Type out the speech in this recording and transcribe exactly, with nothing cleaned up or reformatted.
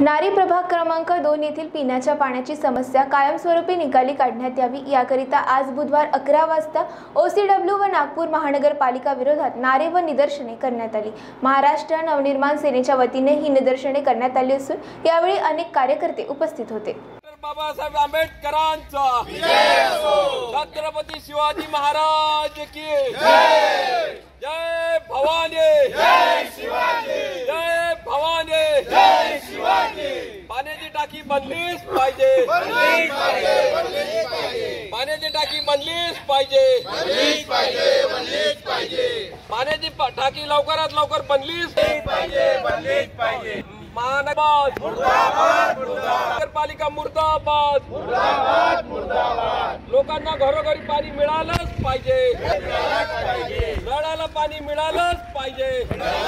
नारी प्रभाग क्रमांक दोन येथील पिण्याच्या पाण्याची समस्या कायमस्वरूपी निकाली काढण्यात यावी याकरिता आज बुधवार अकरा वाजता ओसीडब्ल्यू व नागपूर महानगरपालिका विरोधात नारे व निदर्शने करण्यात आली। महाराष्ट्र नवनिर्माण सेनेच्या वतीने ही निदर्शने करण्यात आली असून यावेळी अनेक कार्यकर्ते उपस्थित होते। बाबासाहेब आंबेडकरांचा विजय असो, छत्रपती शिवाजी महाराज की जय, जय भवानी, जय शिवाजी, जय भवानी, जय शिवाजी। पाण्याची टाकी बनलीच पाहिजे, बनलीच पाहिजे, बनलीच पाहिजे। पाण्याची टाकी बनलीच पाहिजे, बनलीच पाहिजे, बनलीच पाहिजे। पाण्याची टाकी लवकरात लवकर बनलीच पाहिजे, बनलीच पाहिजे। महानगरपालिका मुर्दाबाद, नगरपालिका मुर्दाबाद, मुर्दाबाद, मुर्दाबाद। लोकांना घरोघरी पाणी मिळालंच पाहिजे, मिळालंच पाहिजे। नळाला पाणी मिळालंच पाहिजे।